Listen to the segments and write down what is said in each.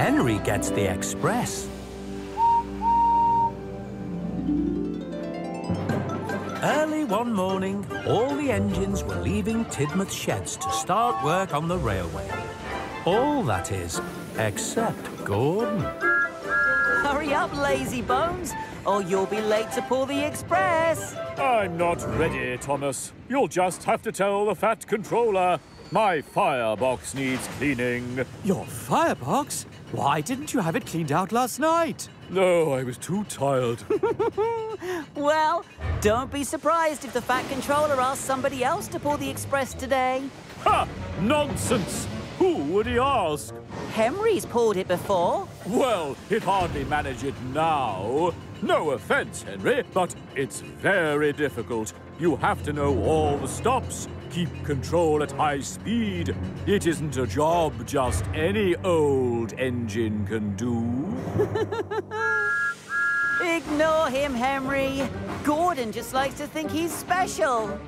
Henry gets the express. Early one morning, all the engines were leaving Tidmouth Sheds to start work on the railway. All, that is, except Gordon. Hurry up, lazy bones, or you'll be late to pull the express. I'm not ready, Thomas. You'll just have to tell the Fat Controller my firebox needs cleaning. Your firebox? Why didn't you have it cleaned out last night? No, I was too tired. Well, don't be surprised if the Fat Controller asks somebody else to pull the express today. Ha! Nonsense! Who would he ask? Henry's pulled it before. Well, he'd hardly manage it now. No offense, Henry, but it's very difficult. You have to know all the stops, keep control at high speed. It isn't a job just any old engine can do. Ignore him, Henry. Gordon just likes to think he's special.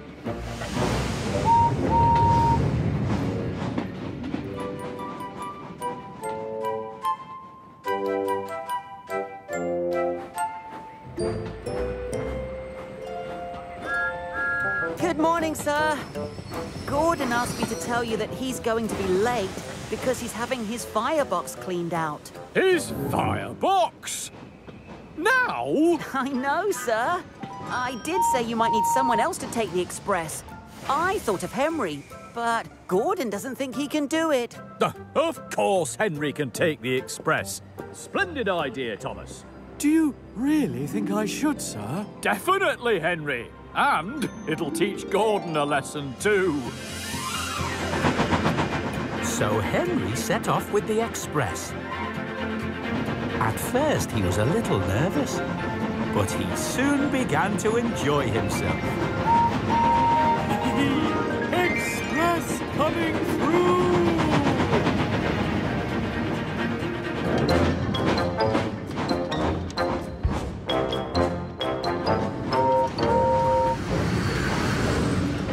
Good morning, sir. Gordon asked me to tell you that he's going to be late because he's having his firebox cleaned out. His firebox? Now? I know, sir. I did say you might need someone else to take the express. I thought of Henry, but Gordon doesn't think he can do it. Of course Henry can take the express. Splendid idea, Thomas. Do you really think I should, sir? Definitely, Henry. And it'll teach Gordon a lesson too. So Henry set off with the express. At first he was a little nervous, but he soon began to enjoy himself. The express coming through!